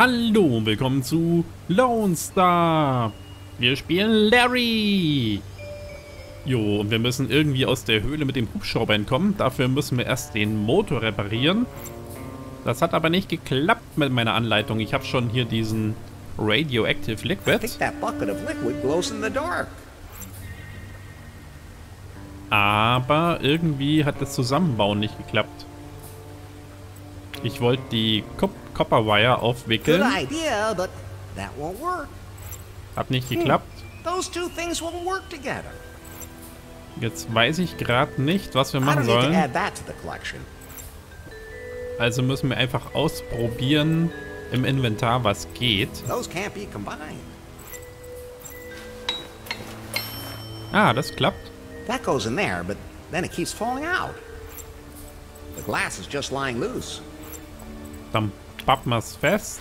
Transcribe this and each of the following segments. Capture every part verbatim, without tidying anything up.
Hallo und willkommen zu Lone Star. Wir spielen Larry. Jo, und wir müssen irgendwie aus der Höhle mit dem Hubschrauber entkommen. Dafür müssen wir erst den Motor reparieren. Das hat aber nicht geklappt mit meiner Anleitung. Ich habe schon hier diesen Radioactive Liquid. Aber irgendwie hat das Zusammenbauen nicht geklappt. Ich wollte die Cop Copperwire aufwickeln. Idea, hat nicht geklappt. Jetzt weiß ich gerade nicht, was wir machen sollen. Also müssen wir einfach ausprobieren im Inventar, was geht. Ah, das klappt. That goes in there, but then it keeps falling out. The glass is just lying loose. Dann pappen wir's fest.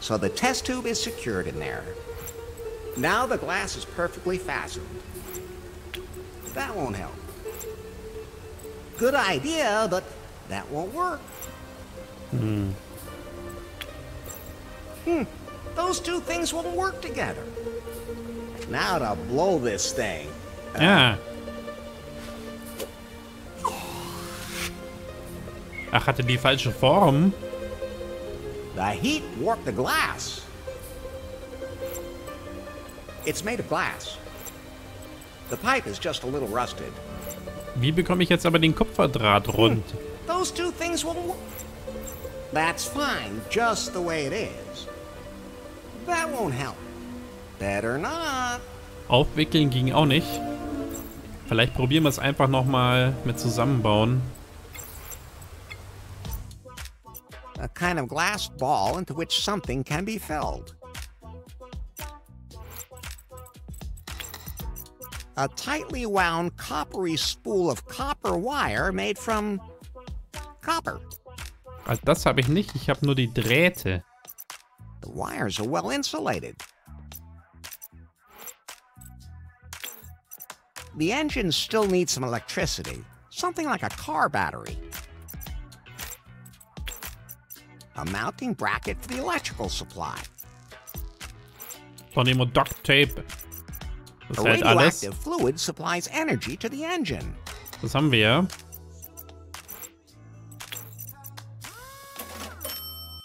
So the test tube is secured in there. Now the glass is perfectly fastened. That won't help. Good idea, but that won't work. Hmm. Hmm. Those two things won't work together. Now to blow this thing. Ja. Ach, hatte die falsche Form. The heat warped the glass. It's made of glass. The pipe is just a little rusted. Wie bekomme ich jetzt aber den Kupferdraht rund? Hm. Those two things won't work. That's fine, just the way it is. That won't help. Better not. Aufwickeln ging auch nicht. Vielleicht probieren wir es einfach nochmal mit zusammenbauen. A kind of glass ball into which something can be filled. A tightly wound coppery spool of copper wire made from copper. Also das habe ich nicht, ich habe nur die Drähte. The wires are well insulated. The engines still need some electricity, something like a car battery. A mounting bracket for the electrical supply. Dann nehmen wir Duct Tape. Das a hält radioactive alles. Fluid supplies energy to the engine. Das haben wir.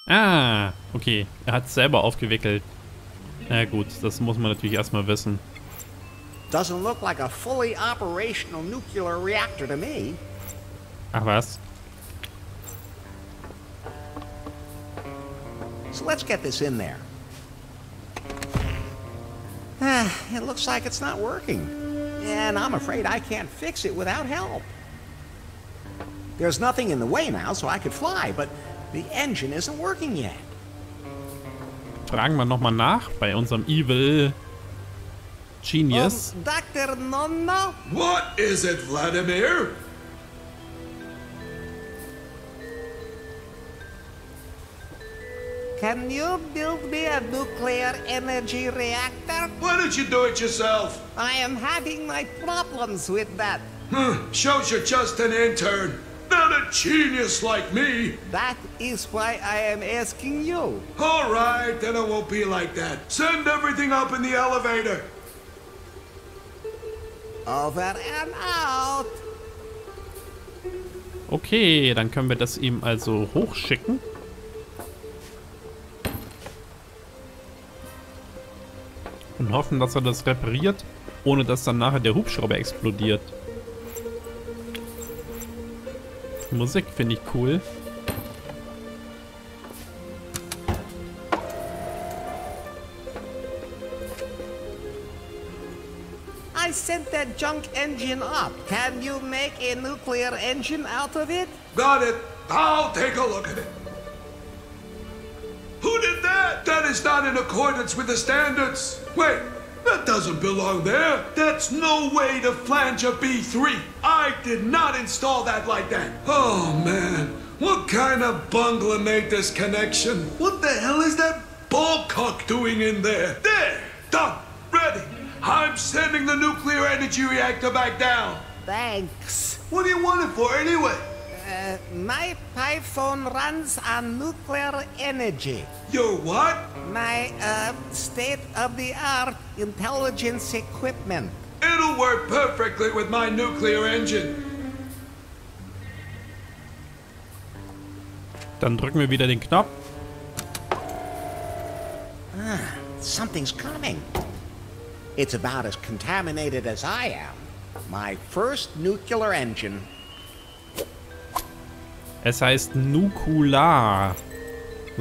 Ah, okay. Er hat es selber aufgewickelt. Na gut, das muss man natürlich erstmal wissen. Doesn't look like a fully operational nuclear reactor to me. Ach was. So let's get this in there. Ah, it looks like it's not working. And I'm afraid I can't fix it without help. There's nothing in the way now, so I could fly, but the engine isn't working yet. Fragen wir nochmal nach bei unserem Evil Genius. Um, Doctor Nono? What is it, Vladimir? Can you build me a nuclear energy reactor? Why don't you do it yourself? I am having my problems with that. Huh, shows you're just an intern, not a genius like me. That is why I am asking you. All right, then it won't be like that. Send everything up in the elevator. Over and out. Okay, dann können wir das ihm also hochschicken. Und hoffen, dass er das repariert, ohne dass dann nachher der Hubschrauber explodiert. Die Musik finde ich cool. I sent that junk engine up. Can you make a nuclear engine out of it? Got it. I'll take a look at it. Who did that? That is not in accordance with the standards. Wait, that doesn't belong there. That's no way to flange a B three. I did not install that like that. Oh, man. What kind of bungler made this connection? What the hell is that ballcock doing in there? There! Done. Ready. I'm sending the nuclear energy reactor back down. Thanks. What do you want it for anyway? Uh, my Python runs on nuclear energy. Your what? My uh, state-of-the-art intelligence equipment. It'll work perfectly with my nuclear engine. Dann drücken wir wieder den Knopf. Ah, something's coming. It's about as contaminated as I am. My first nuclear engine. Es heißt nukular.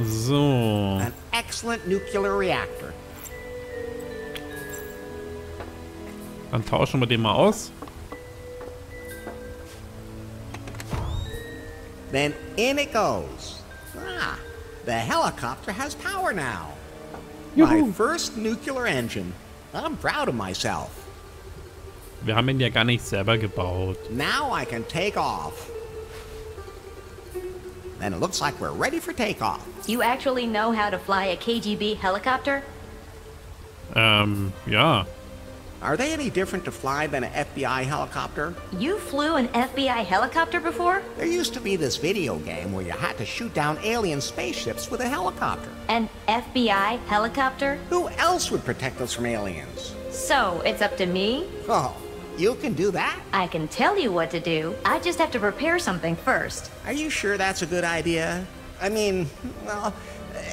So. An excellent nuclear reactor. Dann tauschen wir den mal aus. Then in it goes. Ah, the helicopter has power now. Juhu. My first nuclear engine. I'm proud of myself. Wir haben ihn ja gar nicht selber gebaut. Now I can take off. And it looks like we're ready for takeoff. You actually know how to fly a K G B helicopter? Um, yeah. Are they any different to fly than an F B I helicopter? You flew an F B I helicopter before? There used to be this video game where you had to shoot down alien spaceships with a helicopter. An F B I helicopter? Who else would protect us from aliens? So, it's up to me? Oh. You can do that? I can tell you what to do. I just have to prepare something first. Are you sure that's a good idea? I mean, well,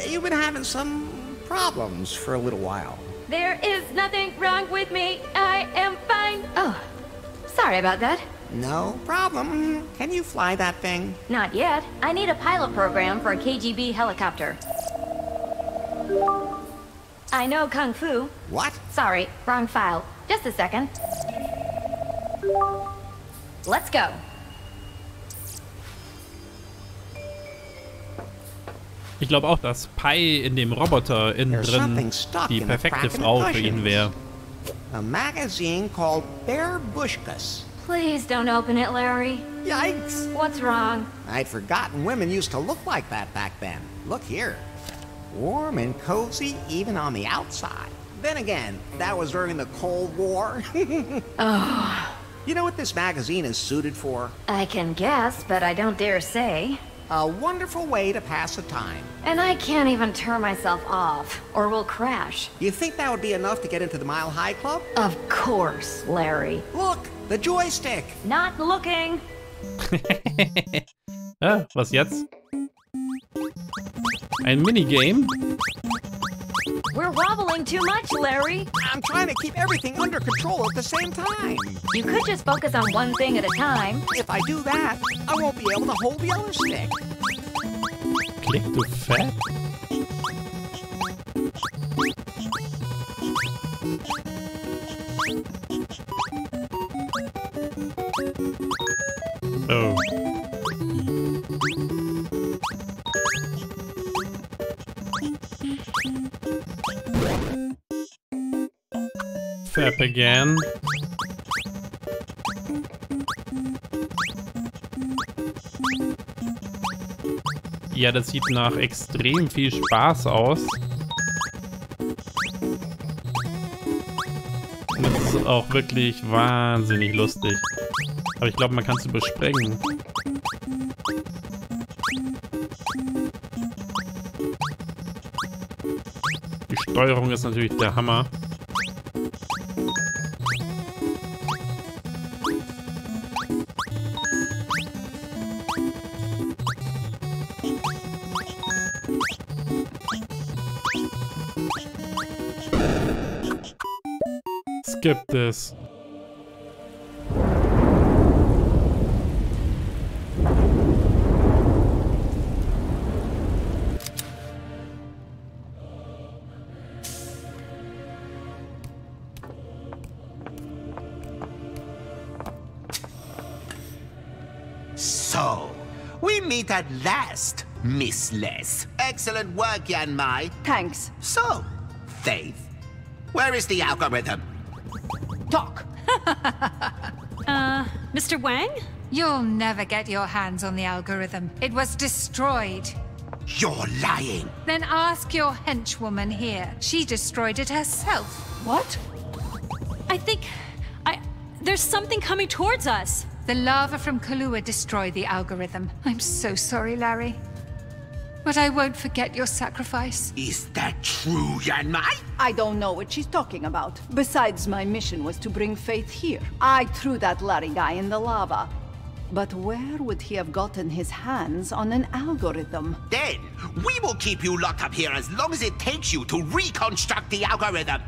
you've been having some problems for a little while. There is nothing wrong with me. I am fine. Oh, sorry about that. No problem. Can you fly that thing? Not yet. I need a pilot program for a K G B helicopter. I know Kung Fu. What? Sorry, wrong file. Just a second. Let's go. Ich glaube auch, dass Pi in dem Roboter innen drin die perfekte Frau für ihn wäre. A magazine called Bear Bushkus. Please don't open it, Larry. Yikes! What's wrong? I'd forgotten women used to look like that back then. Look here. Warm and cozy even on the outside. Then again, that was during the Cold War. Oh. You know what this magazine is suited for? I can guess, but I don't dare say. A wonderful way to pass the time. And I can't even turn myself off, or we'll crash. You think that would be enough to get into the Mile High Club? Of course, Larry. Look, the joystick. Not looking. Ah, was jetzt? Ein Minigame? We're wobbling too much, Larry. I'm trying to keep everything under control at the same time. You could just focus on one thing at a time. If I do that, I won't be able to hold the other stick. Click to fat. Oh. Fap again. Ja, das sieht nach extrem viel Spaß aus. Und das ist auch wirklich wahnsinnig lustig. Aber ich glaube, man kann es überspringen. Die Steuerung ist natürlich der Hammer. Skip this. So, we meet at last, Miss Les. Excellent work, Yan-Mai. Thanks. So, Faith, where is the algorithm? Doc. uh, Mister Wang? You'll never get your hands on the algorithm. It was destroyed. You're lying. Then ask your henchwoman here. She destroyed it herself. What? I think I... there's something coming towards us. The lava from Kalau'a destroyed the algorithm. I'm so sorry, Larry. But I won't forget your sacrifice. Is that true, Yan-Mai? I don't know what she's talking about. Besides, my mission was to bring Faith here. I threw that Larry guy in the lava. But where would he have gotten his hands on an algorithm? Then, we will keep you locked up here as long as it takes you to reconstruct the algorithm.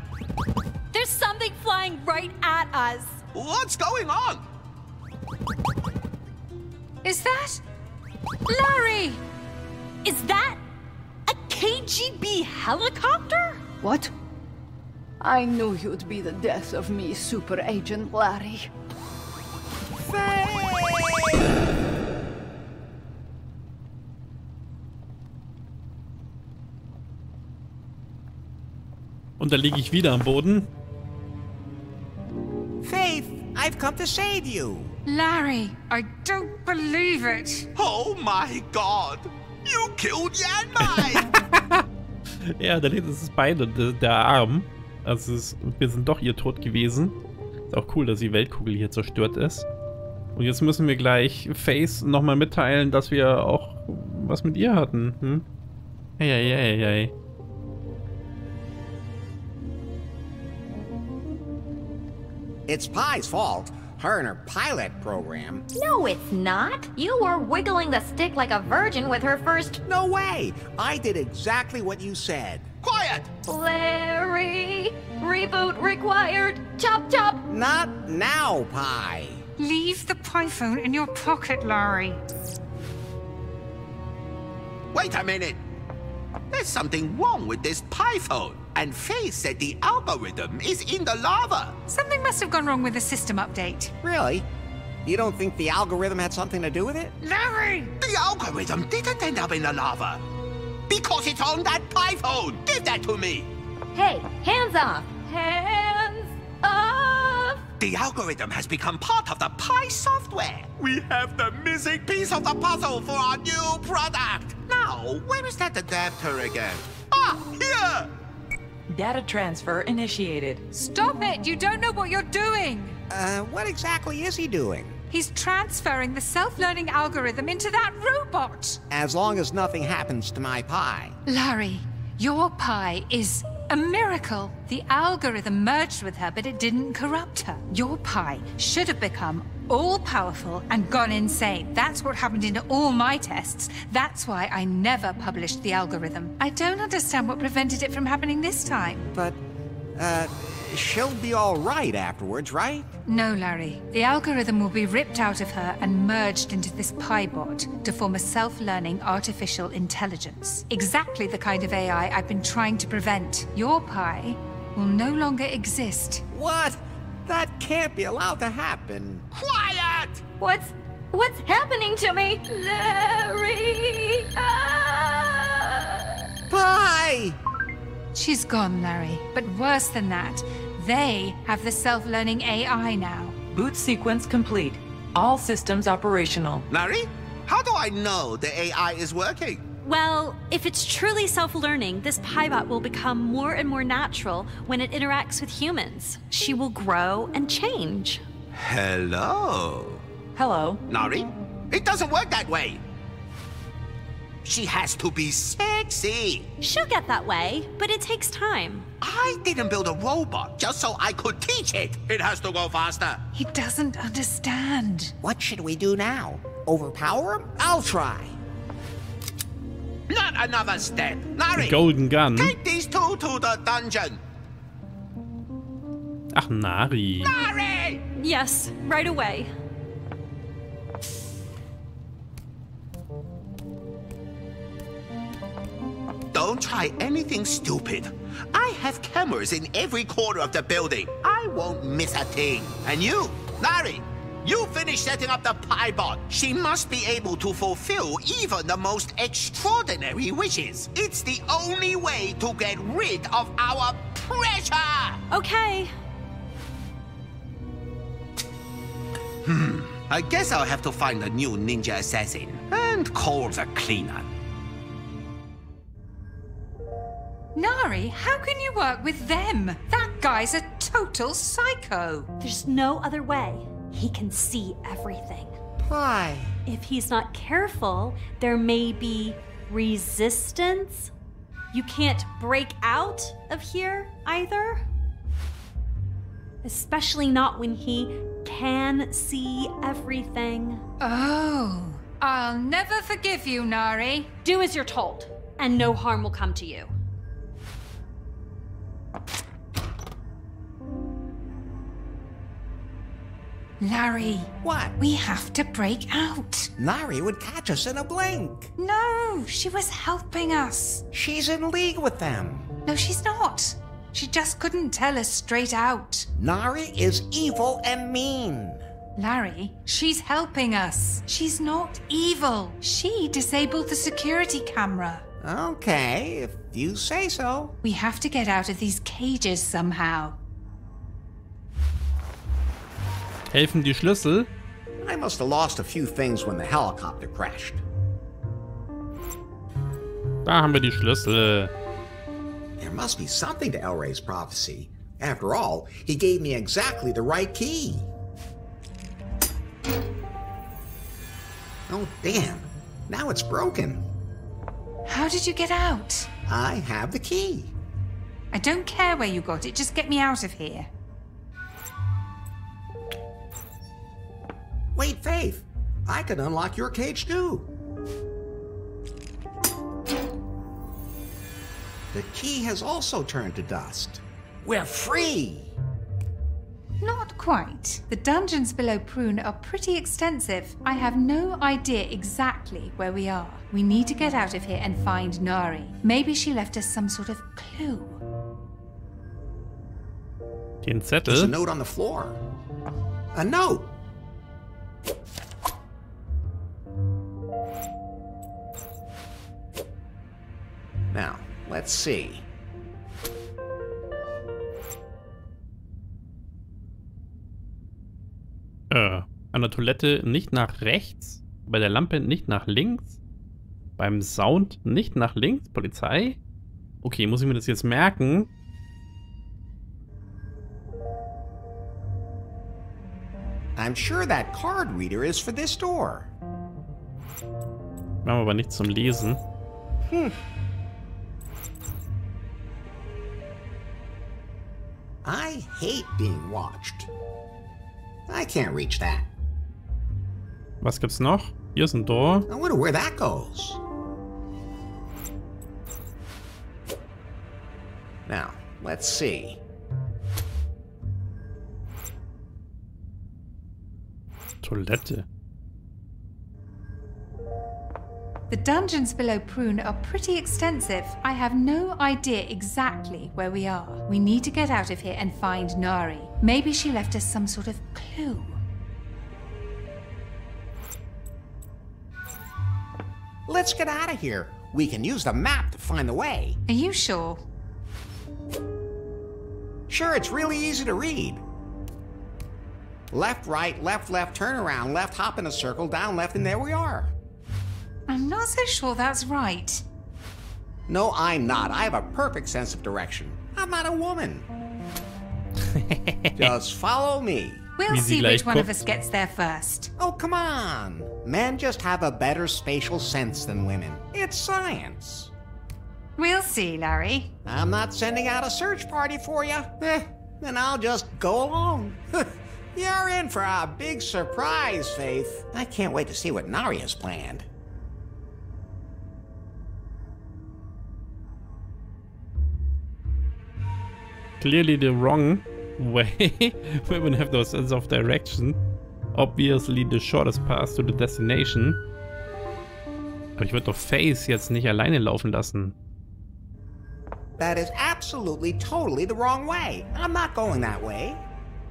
There's something flying right at us. What's going on? Is that... Larry! Is that a K G B helicopter? What? I knew you'd be the death of me, Super Agent Larry. Und da liege ich wieder am Boden. Faith, I've come to save you. Larry, I don't believe it. Oh my God. You killed Yan-Mai! Ja, dann ist es beide, der, der Arm. Also ist, wir sind doch ihr Tod gewesen. Ist auch cool, dass die Weltkugel hier zerstört ist. Und jetzt müssen wir gleich Faith nochmal mitteilen, dass wir auch was mit ihr hatten. Hm? Ei, ei, ei, ei. It's Pi's fault. Her and her pilot program. No, it's not. You were wiggling the stick like a virgin with her first... No way! I did exactly what you said. Quiet! Larry! Reboot required! Chop, chop! Not now, Pi. Leave the Pi phone in your pocket, Larry. Wait a minute! There's something wrong with this Pi phone. And Faith said the algorithm is in the lava. Something must have gone wrong with the system update. Really? You don't think the algorithm had something to do with it? Larry! The algorithm didn't end up in the lava. Because it's on that Python. Give that to me. Hey, hands off. Hands off. The algorithm has become part of the Pi software. We have the missing piece of the puzzle for our new product. Now, where is that adapter again? Ah, here! Data transfer initiated. Stop it! You don't know what you're doing! Uh, what exactly is he doing? He's transferring the self-learning algorithm into that robot! As long as nothing happens to my Pi. Larry, your Pi is a miracle. The algorithm merged with her, but it didn't corrupt her. Your Pi should have become all-powerful and gone insane. That's what happened in all my tests. That's why I never published the algorithm. I don't understand what prevented it from happening this time. But, uh, she'll be all right afterwards, right? No, Larry. The algorithm will be ripped out of her and merged into this Pi Bot to form a self-learning artificial intelligence. Exactly the kind of A I I've been trying to prevent. Your Pi will no longer exist. What? That can't be allowed to happen. Quiet! What's... what's happening to me? Larry! Ah! Pi! She's gone, Larry. But worse than that, they have the self-learning A I now. Boot sequence complete. All systems operational. Larry, how do I know the A I is working? Well, if it's truly self-learning, this Pi Bot will become more and more natural when it interacts with humans. She will grow and change. Hello. Hello. Nari, it doesn't work that way. She has to be sexy. She'll get that way, but it takes time. I didn't build a robot just so I could teach it. It has to go faster. He doesn't understand. What should we do now? Overpower him? I'll try. Not another step. Nari, golden gun. Take these two to the dungeon. Ach, Nari. Nari! Yes, right away. Don't try anything stupid. I have cameras in every corner of the building. I won't miss a thing. And you, Nari, you finish setting up the Pi Bot. She must be able to fulfill even the most extraordinary wishes. It's the only way to get rid of our pressure! Okay. Hmm. I guess I'll have to find a new ninja assassin and call the cleaner. Nari, how can you work with them? That guy's a total psycho. There's no other way. he can see everything. Pi. If he's not careful, there may be resistance. You can't break out of here either. Especially not when he can see everything. Oh, I'll never forgive you, Nari. Do as you're told, and no harm will come to you. Nari. What? We have to break out. Nari would catch us in a blink. No, she was helping us. She's in league with them. No, she's not. She just couldn't tell us straight out. Nari is evil and mean. Nari, she's helping us. She's not evil. She disabled the security camera. Okay, if you say so. We have to get out of these cages somehow. Helfen die Schlüssel? I must have lost a few things when the helicopter crashed. Da haben wir die Schlüssel. There must be something to El Rey's prophecy. After all, he gave me exactly the right key. Oh damn, now it's broken. How did you get out? I have the key. I don't care where you got it, just get me out of here. Wait, Faith, I can unlock your cage too. The key has also turned to dust. We're free! Not quite. The dungeons below Prune are pretty extensive. I have no idea exactly where we are. We need to get out of here and find Nari. Maybe she left us some sort of clue. Den Zettel. There's a note on the floor. A note! Now, let's see. Äh, an der Toilette nicht nach rechts, bei der Lampe nicht nach links, beim Sound nicht nach links, Polizei. Okay, muss ich mir das jetzt merken? I'm sure that card reader is for this door. Wir haben aber nichts zum Lesen. Hm. I hate being watched. I can't reach that. Was gibt's noch? Hier ist ein Door. I wonder where that goes. Now, let's see. Toilette. The dungeons below Prune are pretty extensive. I have no idea exactly where we are. We need to get out of here and find Nari. Maybe she left us some sort of clue. Let's get out of here. We can use the map to find the way. Are you sure? Sure, it's really easy to read. Left, right, left, left, turn around, left, hop in a circle, down, left, and there we are. I'm not so sure that's right. No, I'm not. I have a perfect sense of direction. I'm not a woman. Just follow me. We'll see which one of us gets there first. Oh, come on. Men just have a better spatial sense than women. It's science. We'll see, Larry. I'm not sending out a search party for you. Eh, then I'll just go along. You're in for a big surprise, Faith. I can't wait to see what Nari has planned. Clearly the wrong way. Women have no sense of direction. Obviously the shortest path to the destination. Aber ich würde doch Faith jetzt nicht alleine laufen lassen. That is absolutely, totally the wrong way. I'm not going that way.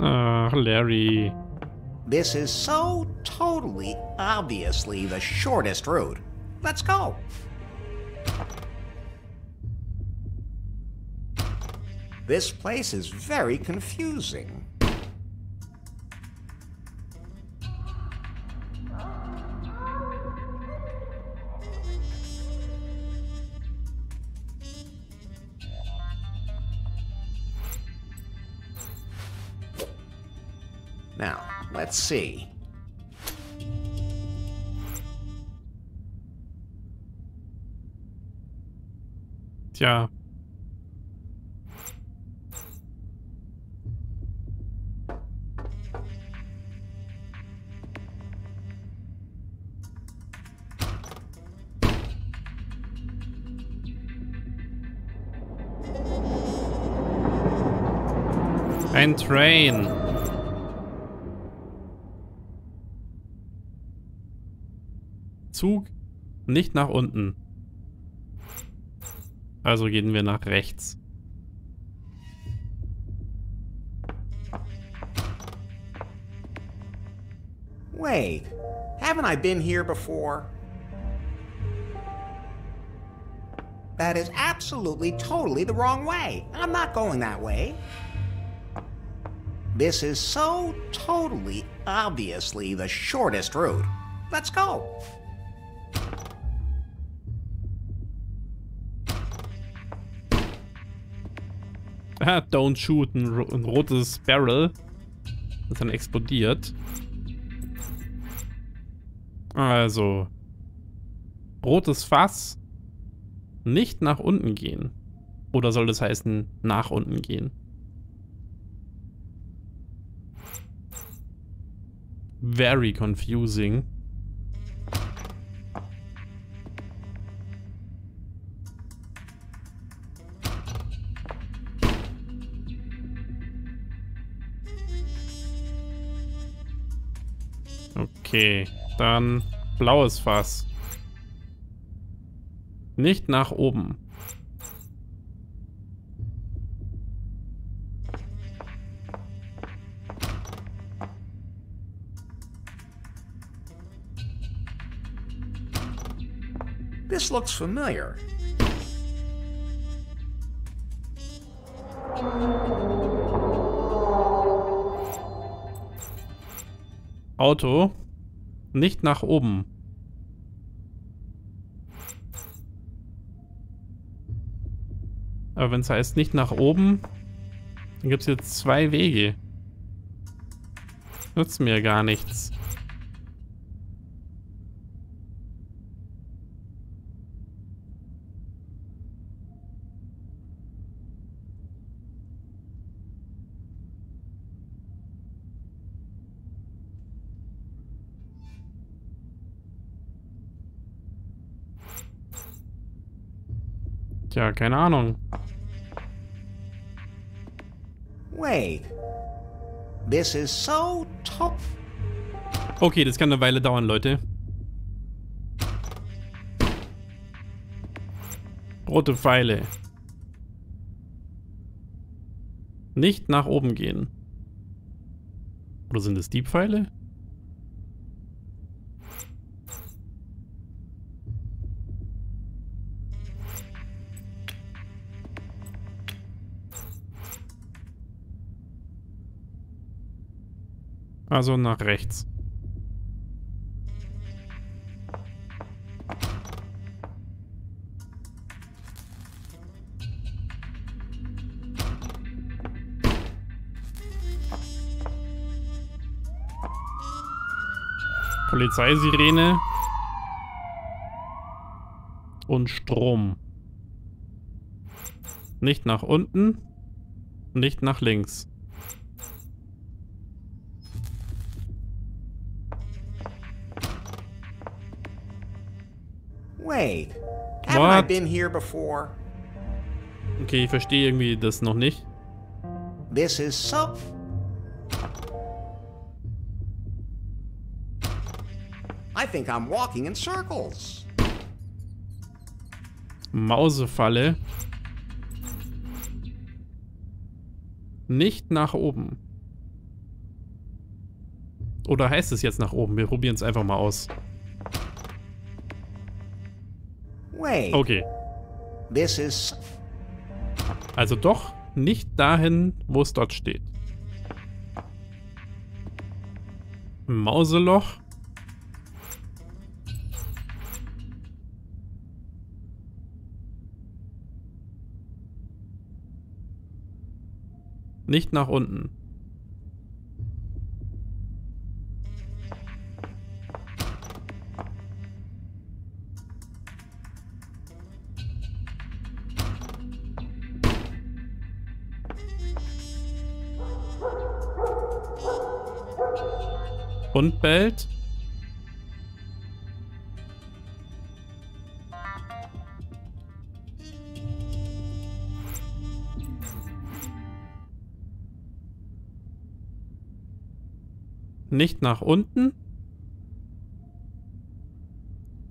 Ah, Larry. This is so totally, obviously the shortest route. Let's go. This place is very confusing. Now, let's see. Tja. Ein Train. Zug nicht nach unten. Also gehen wir nach rechts. Wait, haven't I been here before? That is absolutely, totally the wrong way. I'm not going that way. This is so totally, obviously the shortest route. Let's go. Ah, don't shoot, ein, ro ein rotes Barrel, das dann explodiert. Also, rotes Fass, nicht nach unten gehen. Oder soll das heißen, nach unten gehen? Very confusing. Okay, dann blaues Fass. Nicht nach oben. This looks familiar. Auto. Nicht nach oben. Aber wenn es heißt nicht nach oben, dann gibt es jetzt zwei Wege. Nutzt mir gar nichts. Tja, keine Ahnung. Wait. This is so tough. Okay, das kann eine Weile dauern, Leute. Rote Pfeile. Nicht nach oben gehen. Oder sind es die Pfeile? Also nach rechts. Polizeisirene und Strom. Nicht nach unten, nicht nach links. Wait, haven't I been here before? Okay, ich verstehe irgendwie das noch nicht. This is so. I think I'm walking in circles. Mausefalle. Nicht nach oben. Oder heißt es jetzt nach oben? Wir probieren es einfach mal aus. Okay. This is... Also doch nicht dahin, wo es dort steht. Mauseloch. Nicht nach unten. und bellt. Nicht nach unten.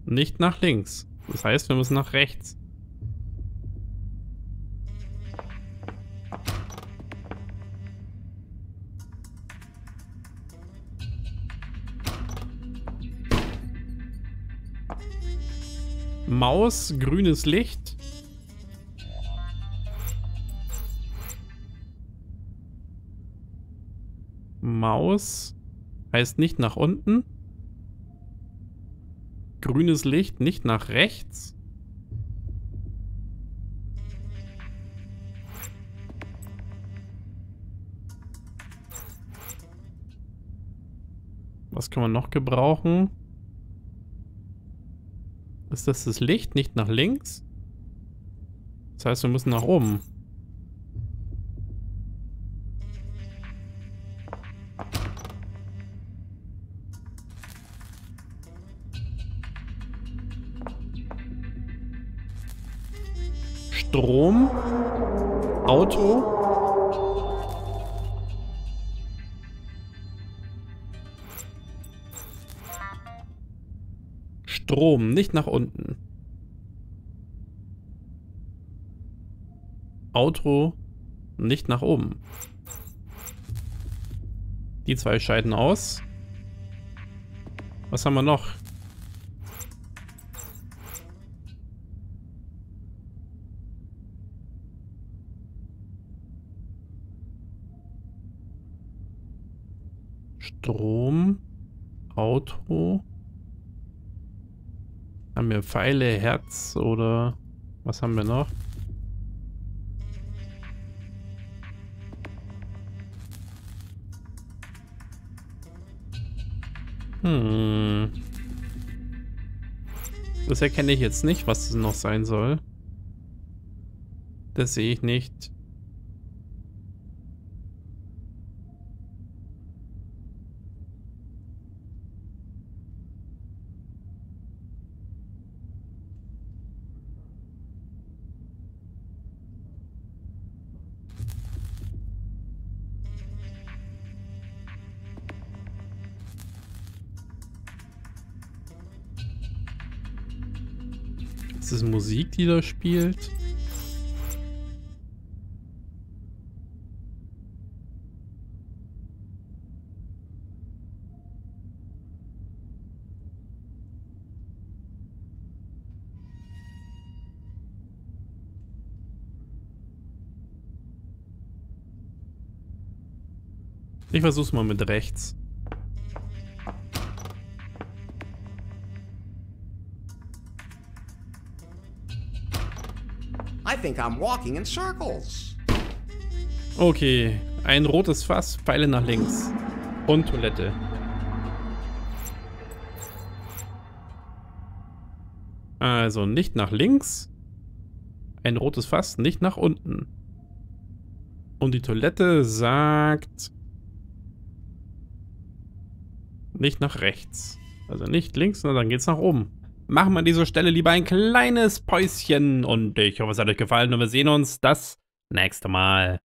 Nicht nach links. Das heißt, wir müssen nach rechts. Maus, grünes Licht. Maus. Heißt nicht nach unten. Grünes Licht, nicht nach rechts. Was kann man noch gebrauchen? Ist das das Licht, nicht nach links? Das heißt, wir müssen nach oben. Strom, Auto. Strom, nicht nach unten. Auto, nicht nach oben. Die zwei scheiden aus. Was haben wir noch? Strom, Auto. Haben wir Pfeile, Herz oder was haben wir noch? Hm. Das erkenne ich jetzt nicht, was das noch sein soll. Das sehe ich nicht. Ist es Musik, die da spielt? Ich versuch's mal mit rechts. Okay, ein rotes Fass, Pfeile nach links und Toilette. Also nicht nach links, ein rotes Fass, nicht nach unten. Und die Toilette sagt nicht nach rechts, also nicht links, sondern dann geht's nach oben. Machen wir an dieser Stelle lieber ein kleines Päuschen und ich hoffe, es hat euch gefallen und wir sehen uns das nächste Mal.